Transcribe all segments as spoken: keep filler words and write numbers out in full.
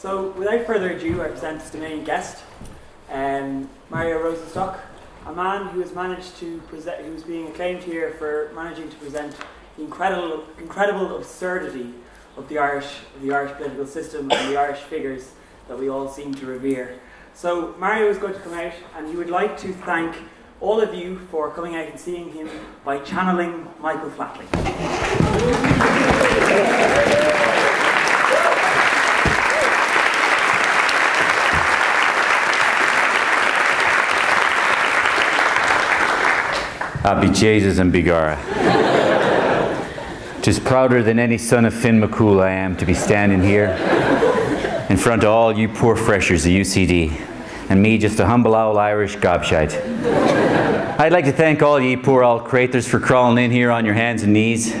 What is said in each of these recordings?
So, without further ado, I present the main guest, um, Mario Rosenstock, a man who has managed to present, who is being acclaimed here for managing to present the incredible, incredible absurdity of the Irish, of the Irish political system and the Irish figures that we all seem to revere. So, Mario is going to come out, and he would like to thank all of you for coming out and seeing him by channeling Michael Flatley. I'll be Jesus and Bigara. 'Tis prouder than any son of Finn McCool I am to be standing here in front of all you poor freshers, the U C D, and me just a humble owl Irish gobshite. I'd like to thank all ye poor old craters for crawling in here on your hands and knees,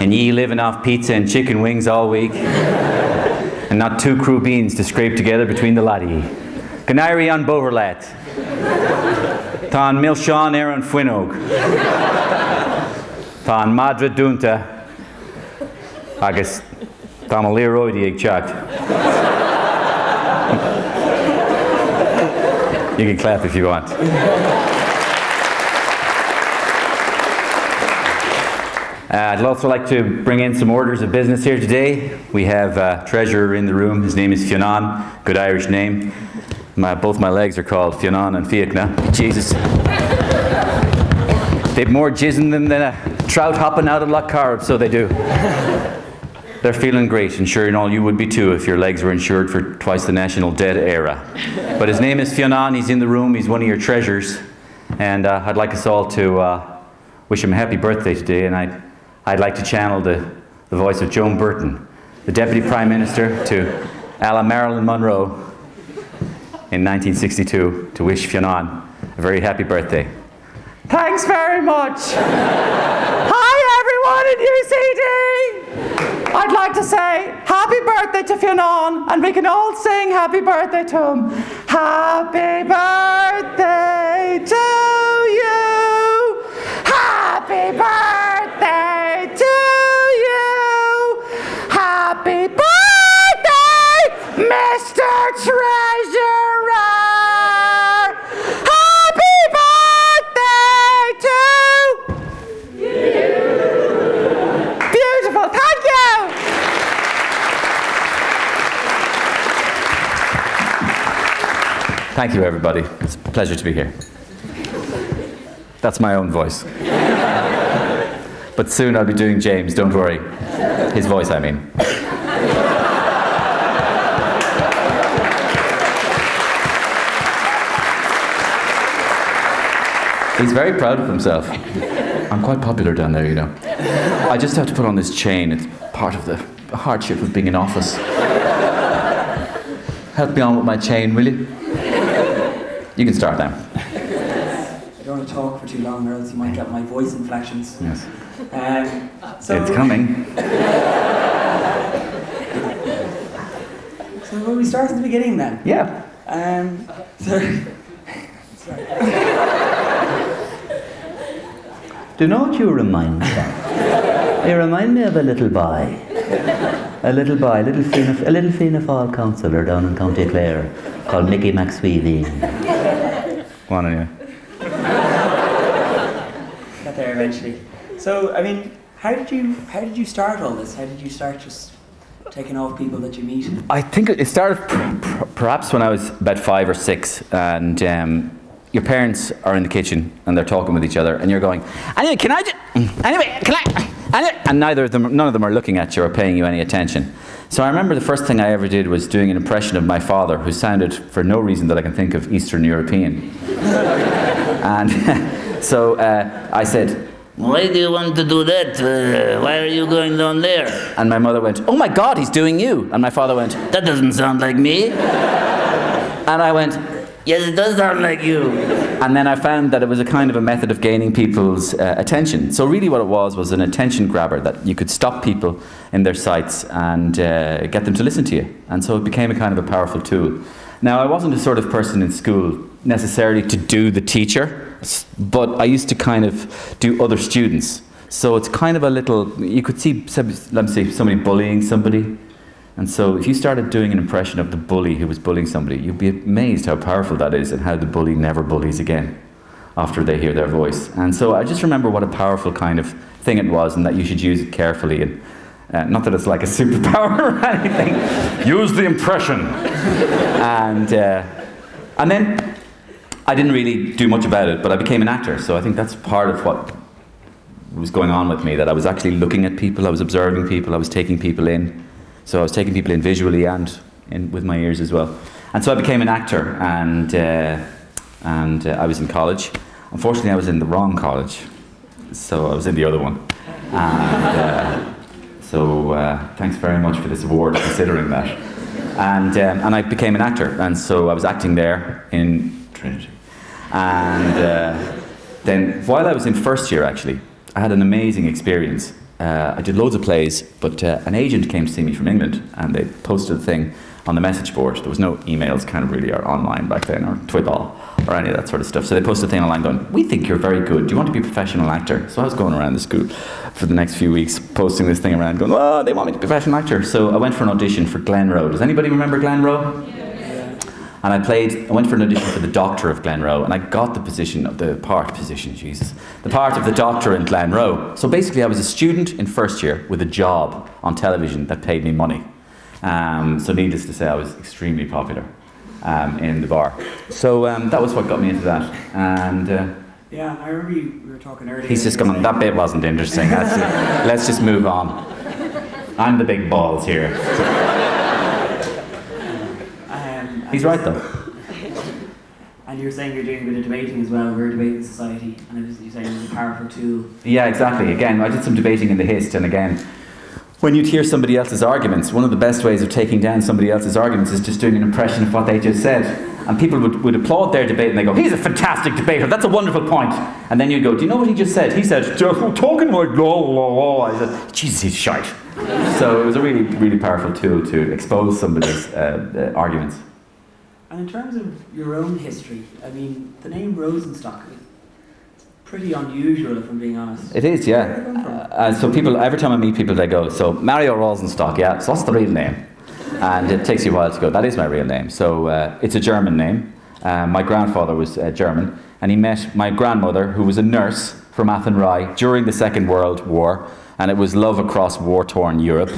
and ye living off pizza and chicken wings all week, and not two crew beans to scrape together between the lot of ye. Ganairi on Boverlat, Tán Milshawn Aaron Fwinog, Tán Madra Dunta, Agus Tán Maliroi Diag Chakt. You can clap if you want. Uh, I'd also like to bring in some orders of business here today. We have a treasurer in the room. His name is Fionán, good Irish name. My, both my legs are called Fionán and Fiachna. Jesus. They've more jizz in them than a trout hopping out of Loch Carb, so they do. They're feeling great, and sure, and all you would be too if your legs were insured for twice the national dead era. But his name is Fionán, he's in the room, he's one of your treasurers, and uh, I'd like us all to uh, wish him a happy birthday today, and I. I'd like to channel the, the voice of Joan Burton, the Deputy Prime Minister, to a la Marilyn Monroe in nineteen sixty-two, to wish Fionán a very happy birthday. Thanks very much. Hi everyone at U C D. I'd like to say happy birthday to Fionán, and we can all sing happy birthday to him. Happy birthday to you. Happy birthday. Mister Treasurer, happy birthday to you. Beautiful, thank you. Thank you, everybody. It's a pleasure to be here. That's my own voice. But soon I'll be doing James, don't worry. His voice, I mean. He's very proud of himself. I'm quite popular down there, you know. I just have to put on this chain. It's part of the hardship of being in office. Help me on with my chain, will you? You can start now. I don't want to talk for too long, or else you might get my voice inflections. Yes. Um, so it's coming. So will we start at the beginning then? Yeah. Um, so do not you remind me of? You remind me of a little boy. A little boy, a little Fianna, a little Fianna Fáil councillor down in County Clare called Nicky McSweeney. One of you. Got there eventually. So, I mean, how did you how did you start all this? How did you start just taking off people that you meet? I think it started perhaps when I was about five or six, and. Um, Your parents are in the kitchen and they're talking with each other, and you're going, anyway, can I just, anyway, can I, anyway, and neither of them, none of them are looking at you or paying you any attention. So I remember the first thing I ever did was doing an impression of my father, who sounded, for no reason that I can think of, Eastern European. And so uh, I said, why do you want to do that? Uh, why are you going down there? And my mother went, oh my God, he's doing you. And my father went, that doesn't sound like me. And I went, yes, it does sound like you. And then I found that it was a kind of a method of gaining people's uh, attention. So really what it was was an attention grabber, that you could stop people in their sights and uh, get them to listen to you. And so it became a kind of a powerful tool. Now, I wasn't the sort of person in school necessarily to do the teacher, but I used to kind of do other students. So it's kind of a little, you could see, let me see, somebody bullying somebody. And so if you started doing an impression of the bully who was bullying somebody, you'd be amazed how powerful that is and how the bully never bullies again after they hear their voice. And so I just remember what a powerful kind of thing it was, and that you should use it carefully. And uh, not that it's like a superpower or anything. Use the impression. and, uh, and then I didn't really do much about it, but I became an actor. So I think that's part of what was going on with me, that I was actually looking at people, I was observing people, I was taking people in. So I was taking people in visually and in, with my ears as well. And so I became an actor, and, uh, and uh, I was in college. Unfortunately, I was in the wrong college, so I was in the other one. And uh, so uh, thanks very much for this award, considering that. And, um, and I became an actor, and so I was acting there in Trinity. And uh, then, while I was in first year, actually, I had an amazing experience. Uh, I did loads of plays, but uh, an agent came to see me from England, and they posted a thing on the message board. There was no emails kind of really or online back then, or Twiball, or any of that sort of stuff. So they posted a thing online going, "We think you're very good. Do you want to be a professional actor?" So I was going around the school for the next few weeks, posting this thing around, going, "Oh, they want me to be a professional actor." So I went for an audition for Glenroe. Does anybody remember Glenroe? Yes. And I played, I went for an audition for the doctor of Glenroe, and I got the position of the part position, Jesus, the part of the doctor in Glenroe. So basically I was a student in first year with a job on television that paid me money. Um, so needless to say, I was extremely popular um, in the bar. So um, that was what got me into that. And uh, yeah, I remember you, we were talking earlier. He's just going, that bit wasn't interesting. That's it. Let's just move on. I'm the big balls here. um, He's right though. And you were saying you're doing a bit of debating as well. We're a debating society, and it was, you saying it was a powerful tool. Yeah, exactly. Again, I did some debating in the Hist, and again, when you'd hear somebody else's arguments, one of the best ways of taking down somebody else's arguments is just doing an impression of what they just said. And people would, would applaud their debate, and they go, "He's a fantastic debater, that's a wonderful point." And then you'd go, "Do you know what he just said? He said, talking like, la, la, la." I said, "Jesus, he's shite." So it was a really, really powerful tool to expose somebody's uh, uh, arguments. And in terms of your own history, I mean, the name Rosenstock, pretty unusual, if I'm being honest. It is, yeah. Uh, so people, every time I meet people, they go, "So Mario Rosenstock, yeah, so that's the real name." And it takes you a while to go, "That is my real name." So uh, it's a German name. Uh, my grandfather was uh, German, and he met my grandmother, who was a nurse from Athenry during the Second World War, and it was love across war-torn Europe.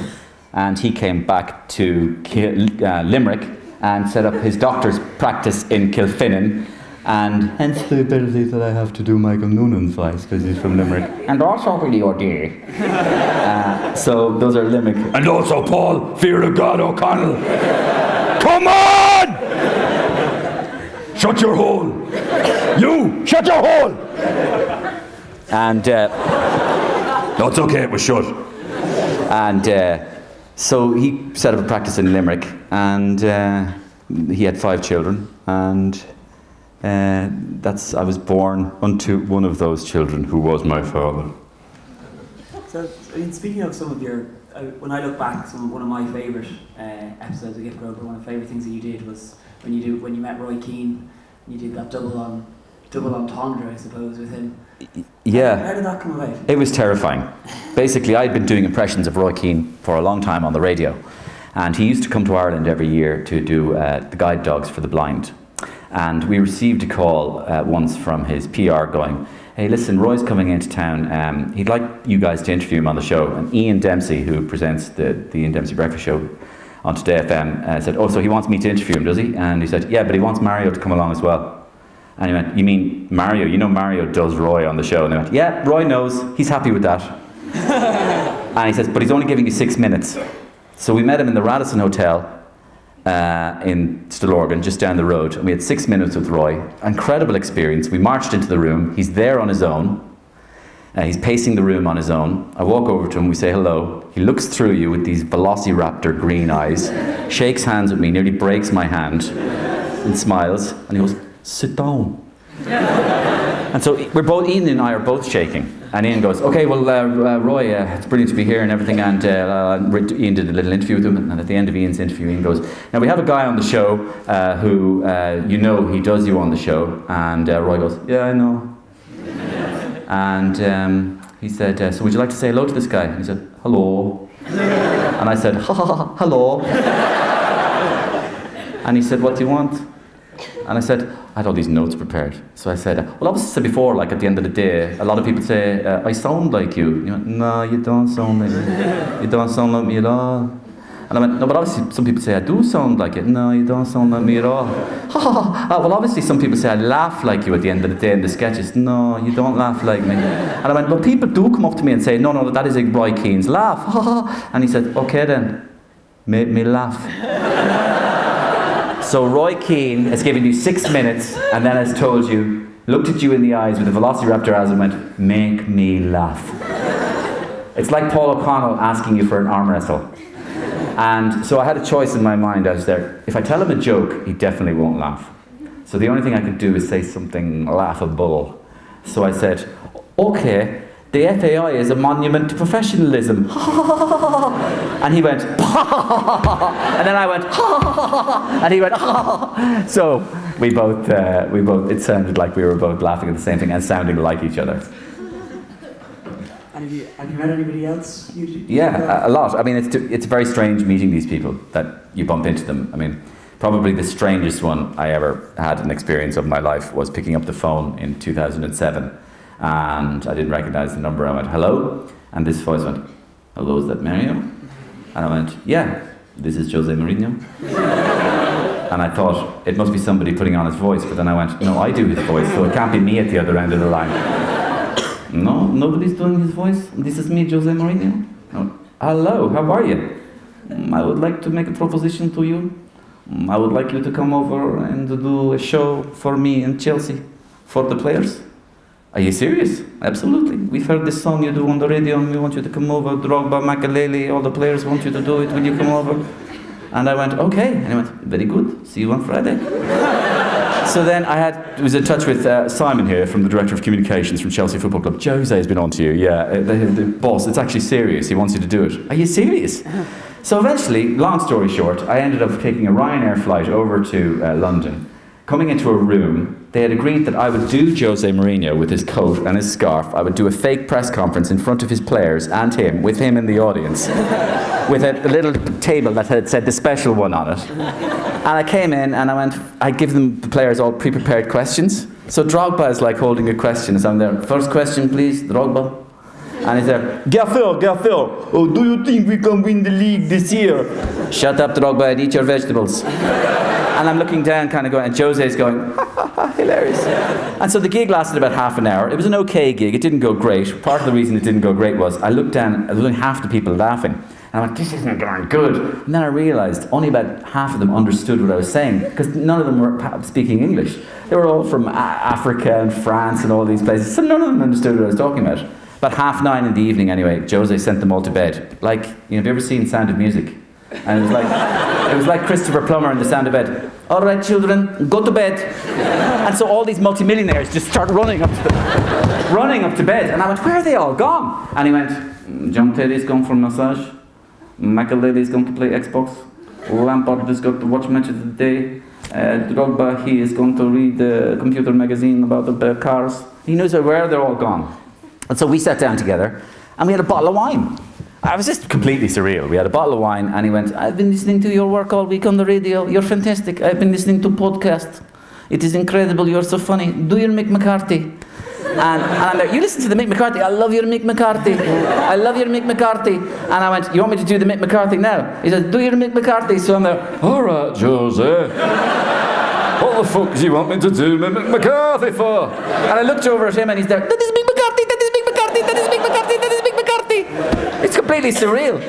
And he came back to Ki uh, Limerick and set up his doctor's practice in Kilfinnan. And hence the ability that I have to do Michael Noonan's voice, because he's from Limerick. And also really O'Day. Uh, so those are Limerick. And also Paul, fear of God, O'Connell. Come on! Shut your hole. You, shut your hole! And... Uh, no, it's okay, it was shut. And uh, so he set up a practice in Limerick, and uh, he had five children, and... Uh, that's, I was born unto one of those children who was my father. So, I mean, speaking of some of your, uh, when I look back, some, one of my favourite uh, episodes of Gift Grub, one of the favourite things that you did was when you do when you met Roy Keane, you did that double on double entendre, I suppose, with him. Yeah. How, how did that come about? It was terrifying. Basically, I'd been doing impressions of Roy Keane for a long time on the radio, and he used to come to Ireland every year to do uh, the guide dogs for the blind. And we received a call uh, once from his P R going, "Hey, listen, Roy's coming into town. Um, he'd like you guys to interview him on the show." And Ian Dempsey, who presents the, the Ian Dempsey Breakfast Show on Today F M, uh, said, "Oh, so he wants me to interview him, does he?" And he said, "Yeah, but he wants Mario to come along as well." And he went, "You mean Mario? You know Mario does Roy on the show." And they went, "Yeah, Roy knows. He's happy with that." And he says, "But he's only giving you six minutes." So we met him in the Radisson Hotel Uh, in Stillorgan, just down the road, and we had six minutes with Roy. Incredible experience. We marched into the room. He's there on his own. Uh, he's pacing the room on his own. I walk over to him. We say hello. He looks through you with these velociraptor green eyes, shakes hands with me, nearly breaks my hand, and smiles. And he goes, "Sit down." And so we're both, Ian and I are both shaking. And Ian goes, "Okay, well, uh, uh, Roy, uh, it's brilliant to be here and everything." And uh, uh, Ian did a little interview with him. And at the end of Ian's interview, Ian goes, "Now, we have a guy on the show uh, who, uh, you know, he does you on the show." And uh, Roy goes, "Yeah, I know." And um, he said, uh, "So would you like to say hello to this guy?" And he said, "Hello." And I said, ha ha ha, hello. And he said, what do you want? And I said, I had all these notes prepared. So I said, well, obviously I said before, like at the end of the day, a lot of people say, uh, I sound like you. And you went, no, you don't sound like me. You don't sound like me at all. And I went, no, but obviously some people say I do sound like it. No, you don't sound like me at all. Ha ha ha. Well, obviously some people say I laugh like you at the end of the day in the sketches. No, you don't laugh like me. And I went, but people do come up to me and say, no, no, that is like Roy Keane's laugh. Ha ha. And he said, okay then, make me laugh. So Roy Keane has given you six minutes and then has told you, looked at you in the eyes with a velociraptor as and went, make me laugh. It's like Paul O'Connell asking you for an arm wrestle. And so I had a choice in my mind. I was there, if I tell him a joke, he definitely won't laugh. So the only thing I could do is say something laughable. So I said, okay, the F A I is a monument to professionalism. And he went, and then I went, and he went, so we both, uh, we both, it sounded like we were both laughing at the same thing and sounding like each other. Have you, have you met anybody else? You, you yeah, a lot. I mean, it's, it's very strange meeting these people, that you bump into them. I mean, probably the strangest one I ever had an experience of in my life was picking up the phone in two thousand seven. And I didn't recognize the number. I went, hello? And this voice went, hello, is that Mario? And I went, yeah, this is José Mourinho. And I thought, it must be somebody putting on his voice. But then I went, no, I do his voice, so it can't be me at the other end of the line. No, nobody's doing his voice. This is me, José Mourinho. No. Hello, how are you? I would like to make a proposition to you. I would like you to come over and to do a show for me in Chelsea, for the players. Are you serious? Absolutely. We've heard this song you do on the radio and we want you to come over. Drogba, Makaleli, all the players want you to do it. Will you come over? And I went, okay. And he went, very good. See you on Friday. So then I had, was in touch with uh, Simon here, from the Director of Communications from Chelsea Football Club. Jose has been on to you, yeah. The, the boss, it's actually serious, he wants you to do it. Are you serious? So eventually, long story short, I ended up taking a Ryanair flight over to uh, London. Coming into a room, they had agreed that I would do Jose Mourinho with his coat and his scarf. I would do a fake press conference in front of his players and him, with him in the audience, with a, a little table that had said the special one on it. And I came in and I went, I give them, the players, all pre-prepared questions. So Drogba is like holding a question. So I'm there, first question please, Drogba. And he's there, Gaffer, Gaffer, oh, do you think we can win the league this year? Shut up, Drogba, and eat your vegetables. And I'm looking down, kind of going, and Jose's going, ha, ha, ha, hilarious. And so the gig lasted about half an hour. It was an okay gig, it didn't go great. Part of the reason it didn't go great was, I looked down, there was only half the people laughing. And I went, this isn't darn good. And then I realized only about half of them understood what I was saying, because none of them were speaking English. They were all from Africa and France and all these places, so none of them understood what I was talking about. About half nine in the evening anyway, Jose sent them all to bed. Like, you know, have you ever seen Sound of Music? And it was like, it was like Christopher Plummer in The Sound of Bed. All right, children, go to bed. And so all these multimillionaires just start running up to the, running up to bed. And I went, where are they all gone? And he went, John Terry's gone for a massage. McAlealy is going to play Xbox. Lampard has got to watch matches of the day. Uh, Drogba, he is going to read the computer magazine about the cars. He knows where they're all gone. And so we sat down together and we had a bottle of wine. I was just completely surreal. We had a bottle of wine and he went, I've been listening to your work all week on the radio. You're fantastic. I've been listening to podcasts. It is incredible. You're so funny. Do your Mick McCarthy. And, and I'm like, you listen to the Mick McCarthy. I love your Mick McCarthy. I love your Mick McCarthy. And I went, you want me to do the Mick McCarthy now? He said, do your Mick McCarthy. So I'm like, all right, Jose. What the fuck do you want me to do Mick McCarthy for? And I looked over at him and he's there, that is Mick McCarthy, that is Mick McCarthy, that is Mick McCarthy, that is Mick McCarthy. It's completely surreal.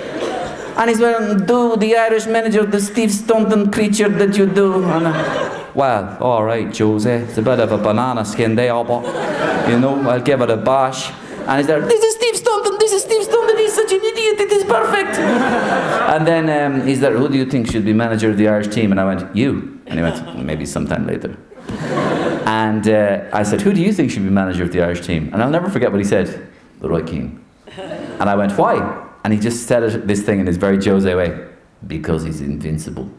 And he's going, do the Irish manager, the Steve Staunton creature that you do. And I, well, all right, Jose. It's a bit of a banana skin day, but. You know, I'll give it a bash. And he's there, this is Steve Staunton, this is Steve Staunton, he's such an idiot, it is perfect. And then um, he's there, who do you think should be manager of the Irish team? And I went, you. And he went, maybe sometime later. And uh, I said, who do you think should be manager of the Irish team? And I'll never forget what he said, Roy Keane. And I went, why? And he just said it, this thing in his very Jose way, because he's invincible.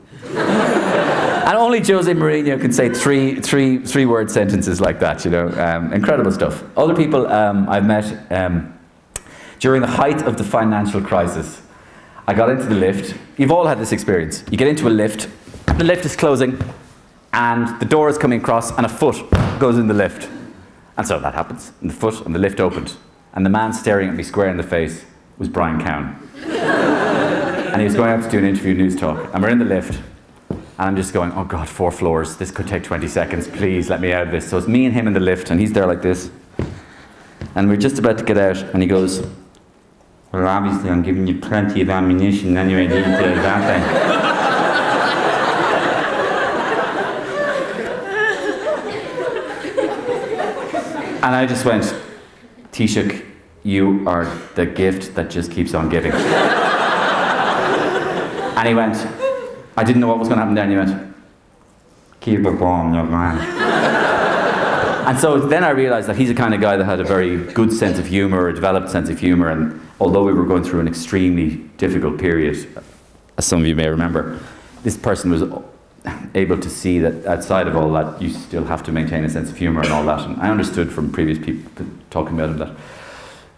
And only Jose Mourinho can say three, three, three word sentences like that, you know. Um, incredible stuff. Other people um, I've met um, during the height of the financial crisis. I got into the lift. You've all had this experience. You get into a lift, the lift is closing, and the door is coming across, and a foot goes in the lift. And so that happens, and the foot and the lift opened, and the man staring at me square in the face was Brian Cowan. And he was going out to do an interview, News Talk, and we're in the lift, and I'm just going, oh God, four floors, this could take twenty seconds, please let me out of this. So it's me and him in the lift, and he's there like this, and we're just about to get out, and he goes, well, obviously, I'm giving you plenty of ammunition anyway, need to that. And I just went, Taoiseach, you are the gift that just keeps on giving. And he went, I didn't know what was going to happen there, and he went, keep it warm, young man. And so then I realized that he's the kind of guy that had a very good sense of humor, a developed sense of humor, and although we were going through an extremely difficult period, as some of you may remember, this person was able to see that outside of all that, you still have to maintain a sense of humor and all that. And I understood from previous people talking about him that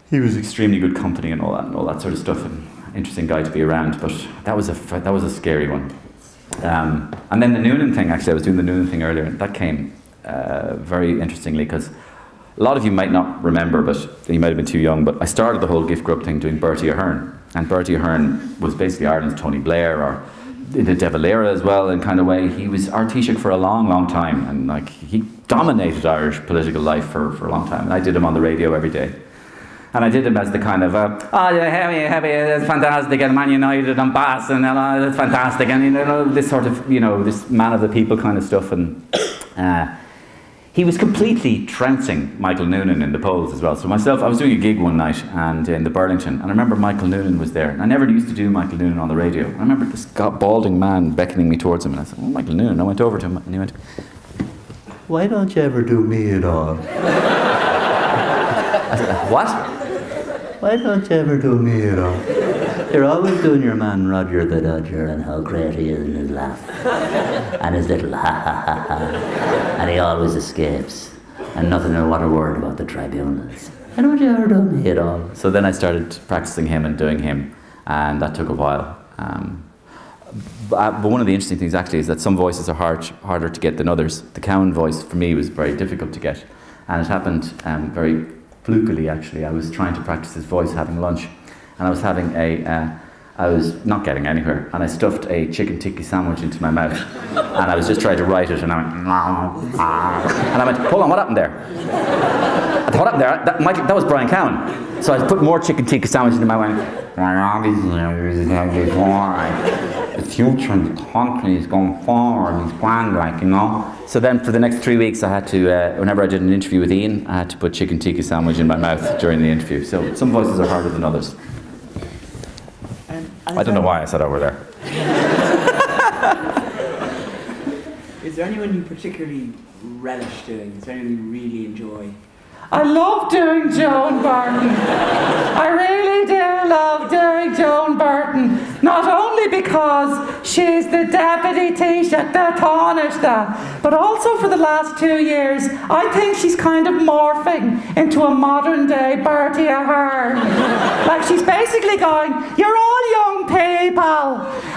he was extremely good company and all that, and all that sort of stuff, and interesting guy to be around, but that was a, that was a scary one. Um, and then the Noonan thing, actually, I was doing the Noonan thing earlier, and that came Uh, very interestingly, because a lot of you might not remember, but you might have been too young, but I started the whole Gift Grub thing doing Bertie Ahern, and Bertie Ahern was basically Ireland's Tony Blair, or in the De Valera as well, in kind of way. He was our Taoiseach for a long, long time, and like he dominated Irish political life for, for a long time, and I did him on the radio every day. And I did him as the kind of, uh, oh, heavy, heavy, it's fantastic, and Man United and Bass, and uh, that's fantastic, and you know, this sort of, you know, this man of the people kind of stuff, and uh, he was completely trouncing Michael Noonan in the polls as well. So myself, I was doing a gig one night and in the Burlington, and I remember Michael Noonan was there. And I never used to do Michael Noonan on the radio. I remember this balding man beckoning me towards him, and I said, oh, Michael Noonan. I went over to him, and he went, why don't you ever do me at all? I said, what? Why don't you ever do me at all? You're always doing your man Roger the Dodger and how great he is in his laugh. And his little ha ha ha ha. And he always escapes, and nothing or what a word about the tribunals. I don't ever do me at all. So then I started practicing him and doing him, and that took a while. Um, but one of the interesting things actually is that some voices are hard, harder to get than others. The Cowan voice for me was very difficult to get, and it happened um, very flukily actually. I was trying to practice his voice having lunch, and I was having a. Uh, I was not getting anywhere, and I stuffed a chicken tikka sandwich into my mouth, and I was just trying to write it, and I went, nah, nah. And I went, hold on, what happened there? What happened there? That, Mike, that was Brian Cowan. So I put more chicken tikka sandwich into my mouth. Well, obviously, I was there before. The future of the country is going forward, it's grand, like, you know. So then for the next three weeks, I had to, uh, whenever I did an interview with Ian, I had to put chicken tikka sandwich in my mouth during the interview. So some voices are harder than others. I don't know why I said over there. Is there anyone you particularly relish doing? Is there anyone you really enjoy? I love doing Joan Burton. I really do love doing Joan Burton. Not only because she's the deputy Taoiseach, the Taoiseach, but also for the last two years, I think she's kind of morphing into a modern day Bertie Ahern. Like she's basically going, you're all young people,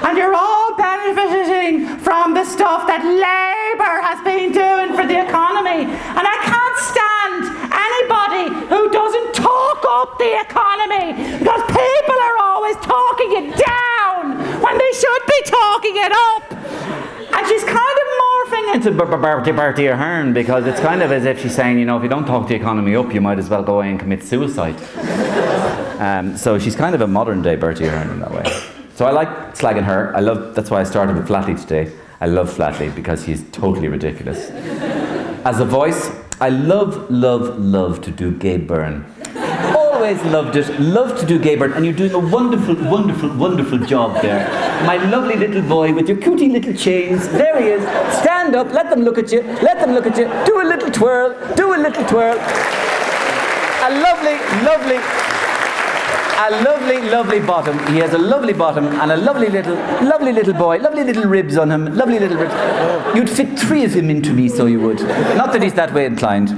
and you're all benefiting from the stuff that Labour has been doing for the economy, and I can't stand anybody who doesn't talk up the economy, because people are always talking it down when they should be talking it up. And she's kind of morphing into Bertie Ahern, because it's kind of as if she's saying, you know, if you don't talk the economy up, you might as well go away and commit suicide. Um, so she's kind of a modern day Bertie Ahern in that way. So I like slagging her. I love, that's why I started with Flatley today. I love Flatley because he's totally ridiculous. As a voice, I love, love, love to do Gay Byrne. Always loved it. Love to do Gay Byrne. And you're doing a wonderful, wonderful, wonderful job there. My lovely little boy with your cootie little chains. There he is. Stand up. Let them look at you. Let them look at you. Do a little twirl. Do a little twirl. A lovely, lovely, a lovely, lovely bottom. He has a lovely bottom and a lovely little, lovely little boy. Lovely little ribs on him. Lovely little ribs. You'd fit three of him into me, so you would. Not that he's that way inclined.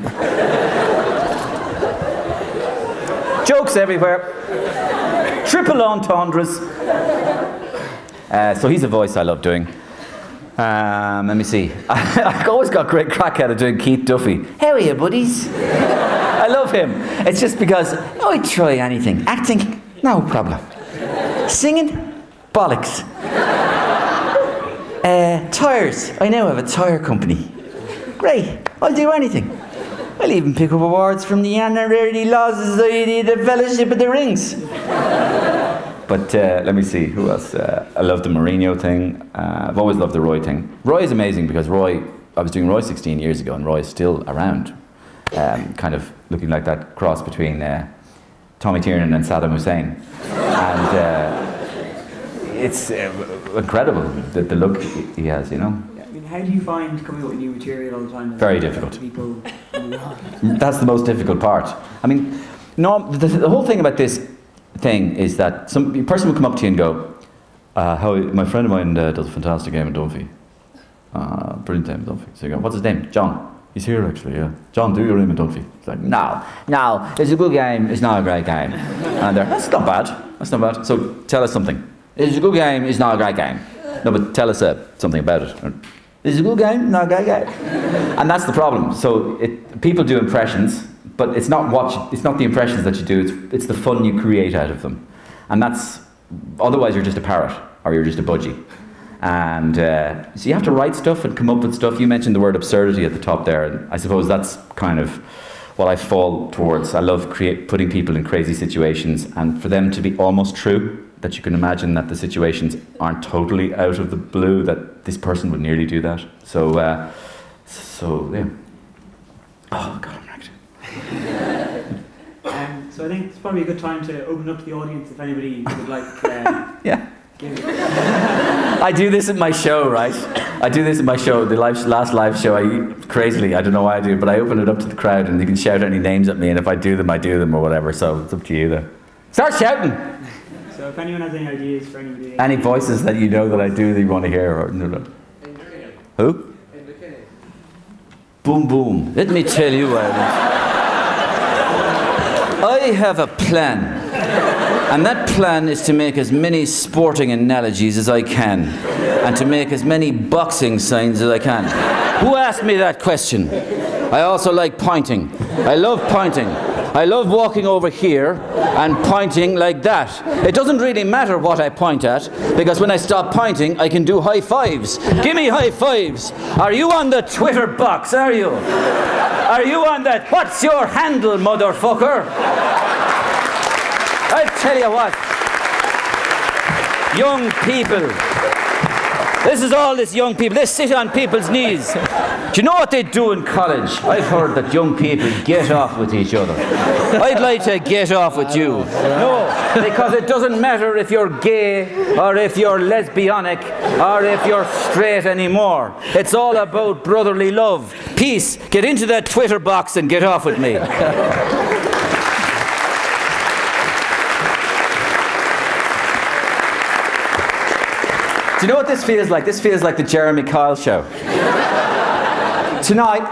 Jokes everywhere. triple entendres. Uh, so he's a voice I love doing. Um, let me see. I, I've always got great crack out of doing Keith Duffy. How are you, buddies? I love him. It's just because oh, I try anything. Acting, no problem. Singing, bollocks. Uh, tires. I now have a tire company. Great. I'll do anything. I'll even pick up awards from the Honorary Law Society, the Fellowship of the Rings. But uh, let me see, who else? Uh, I love the Mourinho thing. Uh, I've always loved the Roy thing. Roy is amazing because Roy, I was doing Roy sixteen years ago and Roy is still around. Um, kind of looking like that cross between uh, Tommy Tiernan and Saddam Hussein. And uh, it's uh, incredible, the, the look he has, you know? How do you find coming up with new material all the time? Very difficult. People That's the most difficult part. I mean, no, the, the whole thing about this thing is that some person will come up to you and go, uh, how, my friend of mine uh, does a fantastic game at Dunphy. Uh, brilliant game at Dunphy. So you go, what's his name? John. He's here actually, yeah. John, do your aim at Dunphy. It's like, no, no, it's a good game, it's not a great game. And they're, that's not bad, that's not bad. So tell us something. It's a good game, it's not a great game. No, but tell us uh, something about it. Or, it's a good game, not a great game. And that's the problem. So it, people do impressions, but it's not, what you, it's not the impressions that you do, it's, it's the fun you create out of them. And that's, otherwise you're just a parrot, or you're just a budgie. And uh, so you have to write stuff and come up with stuff. You mentioned the word absurdity at the top there, and I suppose that's kind of what I fall towards. I love create, putting people in crazy situations, and for them to be almost true, that you can imagine that the situations aren't totally out of the blue, that this person would nearly do that. So, uh, so yeah. Oh, God, I'm wrecked. um, so I think it's probably a good time to open up to the audience if anybody would like uh, yeah. give it. I do this at my show, right? I do this at my show, the live, last live show, I crazily, I don't know why I do it, but I open it up to the crowd and you can shout any names at me, and if I do them, I do them or whatever, so it's up to you though. Start shouting! So if anyone has any ideas for anybody... Any voices that you know that I do that you want to hear? Or, no, no. Who? Boom, boom. Let me tell you what I have a plan. And that plan is to make as many sporting analogies as I can. And to make as many boxing signs as I can. Who asked me that question? I also like pointing. I love pointing. I love walking over here and pointing like that. It doesn't really matter what I point at, because when I stop pointing, I can do high fives. Give me high fives. Are you on the Twitter box, are you? Are you on that? What's your handle, motherfucker? I tell you what, young people, this is all this young people, they sit on people's knees. Do you know what they do in college? I've heard that young people get off with each other. I'd like to get off with you. No, because it doesn't matter if you're gay or if you're lesbianic or if you're straight anymore. It's all about brotherly love. Peace. Get into that Twitter box and get off with me. Do you know what this feels like? This feels like the Jeremy Kyle show. Tonight,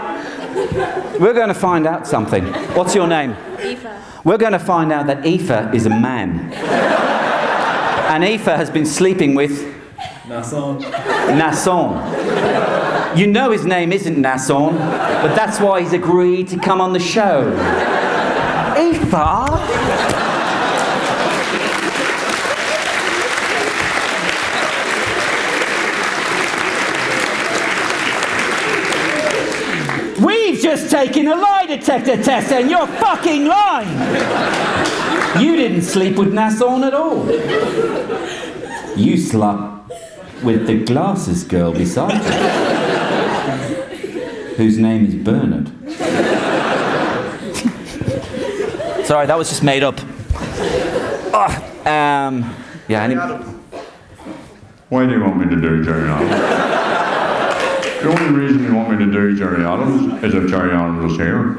we're going to find out something. What's your name? Aoife. We're going to find out that Aoife is a man. And Aoife has been sleeping with... Nasson. Nasson. You know his name isn't Nasson, but that's why he's agreed to come on the show. Aoife? Just taking a lie detector test and you're fucking lying. You didn't sleep with Nasson at all. You slept with the glasses girl beside you, whose name is Bernard. Sorry, that was just made up. Oh, um, yeah, any... Why do you want me to do Jerry Adams? The only reason you want me to do Gerry Adams is if Gerry Adams is here.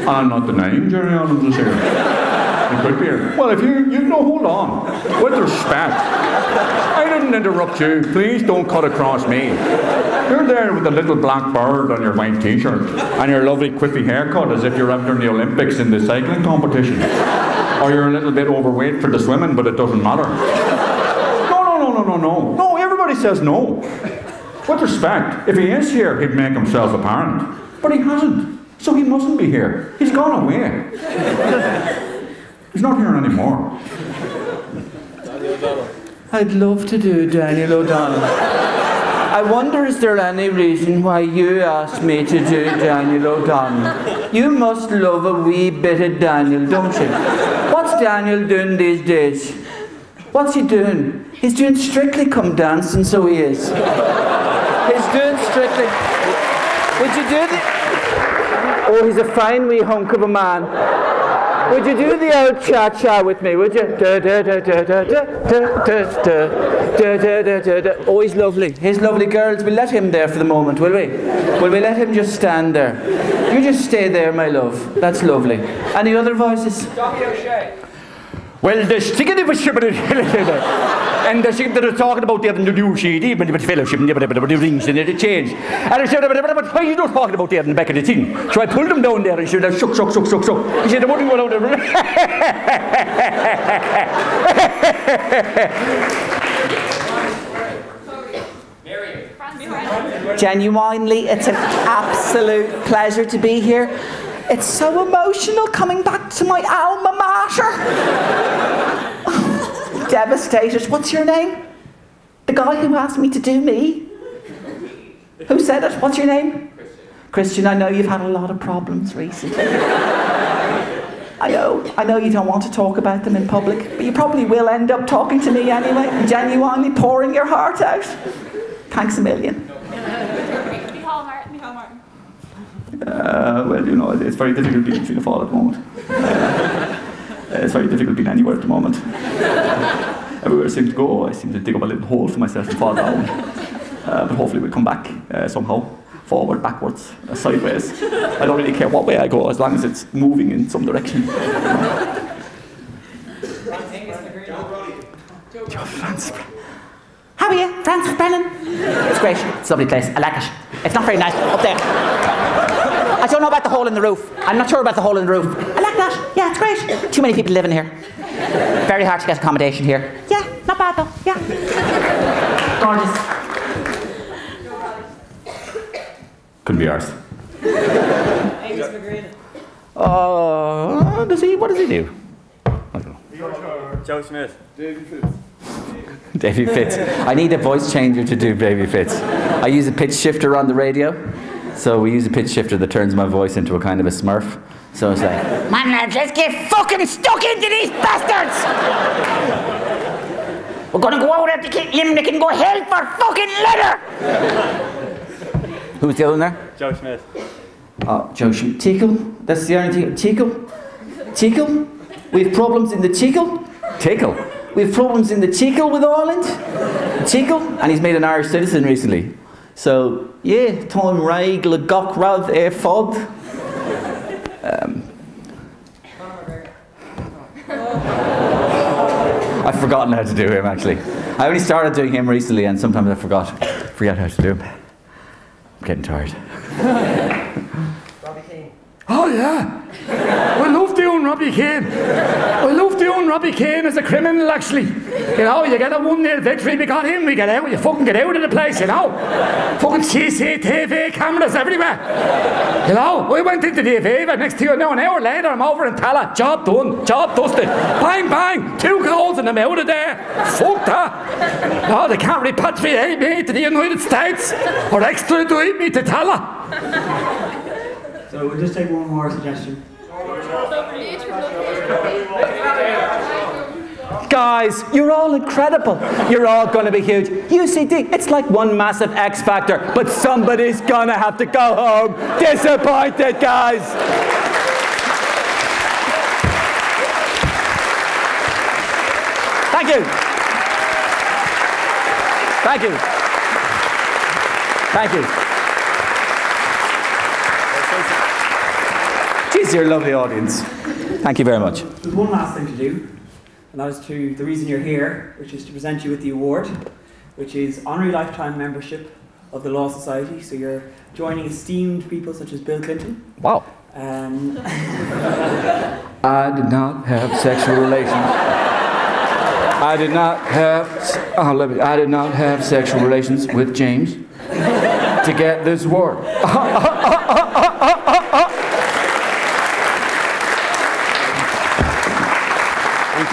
And I'm not denying Gerry Adams is here. He could be here. Well, if you, you know, hold on. With respect. I didn't interrupt you. Please don't cut across me. You're there with a little black bird on your white t-shirt and your lovely quiffy haircut as if you're after the Olympics in the cycling competition. or you're a little bit overweight for the swimming, but it doesn't matter. No, no, no, no, no, no. No, everybody says no. With respect, if he is here, he'd make himself apparent. But he hasn't, so he mustn't be here. He's gone away. He's not here anymore. Daniel O'Donnell. I'd love to do Daniel O'Donnell. I wonder, is there any reason why you asked me to do Daniel O'Donnell? You must love a wee bit of Daniel, don't you? What's Daniel doing these days? What's he doing? He's doing Strictly Come Dancing, so he is. He's doing Strictly... Would you do the... Oh, he's a fine wee hunk of a man. Would you do the old cha-cha with me, would you? Da, da, da, da, da, da, da, da. Da, da, da, da, da. Oh, he's lovely. He's lovely. Girls, we'll let him there for the moment, will we? Will we let him just stand there? You just stay there, my love. That's lovely. Any other voices? Doctor O'Shea. Well, the stickity was shipping and the ship that was talking about having to do U C D, but it was fellowship and the rings and it changed. And I said, but why are you not talking about having the back of the thing? So I pulled him down there and said, shook, shook, shook, shook, shook. He said, I wouldn't go down there. Genuinely, it's an absolute pleasure to be here. It's so emotional coming back to my alma mater. Devastated. What's your name? The guy who asked me to do me? Who said it? What's your name? Christian. Christian, I know you've had a lot of problems recently. I know, I know you don't want to talk about them in public, but you probably will end up talking to me anyway, and genuinely pouring your heart out. Thanks a million. Uh, well, you know, it's very difficult being Fianna Fáil at the moment. Uh, it's very difficult being anywhere at the moment. Uh, everywhere I seem to go, I seem to dig up a little hole for myself and fall down. Uh, but hopefully we'll come back uh, somehow. Forward, backwards, uh, sideways. I don't really care what way I go, as long as it's moving in some direction. How are you? Francis Brennan? It's great. It's a lovely place. I like it. It's not very nice up there. I don't know about the hole in the roof. I'm not sure about the hole in the roof. I like that. Yeah, it's great. Too many people living here. Very hard to get accommodation here. Yeah, not bad though. Yeah. Gorgeous. Couldn't be ours. Angus McGreen. Oh, does he? What does he do? I don't know. Joe Smith. Davey Fitz. Davey Fitz. I need a voice changer to do Davey Fitz. I use a pitch shifter on the radio. So we use a pitch shifter that turns my voice into a kind of a smurf. So it's like, man, lads, let's get fucking stuck into these bastards! We're gonna go out at the Limerick and go hell for fucking leather! Who's the other one there? Joe Smith. Oh, Joe Smith. Tickle? That's the only thing. Tickle? Tickle? We have problems in the tickle? Tickle? We have problems in the tickle with Ireland? Tickle? And he's made an Irish citizen recently. So, yeah, Tom Raig, Lagok, Rath, Air Fod. I've forgotten how to do him, actually. I only started doing him recently, and sometimes I forgot. Forget how to do him. I'm getting tired. Robbie Keane. Oh, yeah. I love doing Robbie Keane. I love doing Robbie Keane as a criminal, actually. You know, you get a one nil victory, we got in, we get out, you fucking get out of the place, you know. Fucking C C T V cameras everywhere. You know, we went into the Aviva, next to you know, an hour later, I'm over in Tala. Job done, job dusted. Bang, bang, two goals and I'm out of there. Fuck that. No, they can't repatriate me to the United States or extradite me to Tala. So we'll just take one more suggestion. Guys, you're all incredible. You're all going to be huge. U C D, it's like one massive X Factor, but somebody's going to have to go home disappointed, guys. Thank you. Thank you. Thank you. Jeez, you're a lovely audience. Thank you very much. There's one last thing to do, and that is to the reason you're here, which is to present you with the award, which is honorary lifetime membership of the Law Society. So you're joining esteemed people such as Bill Clinton. Wow. Um, I did not have sexual relations. I did not have, oh, let me, I did not have sexual relations with James to get this award. Thank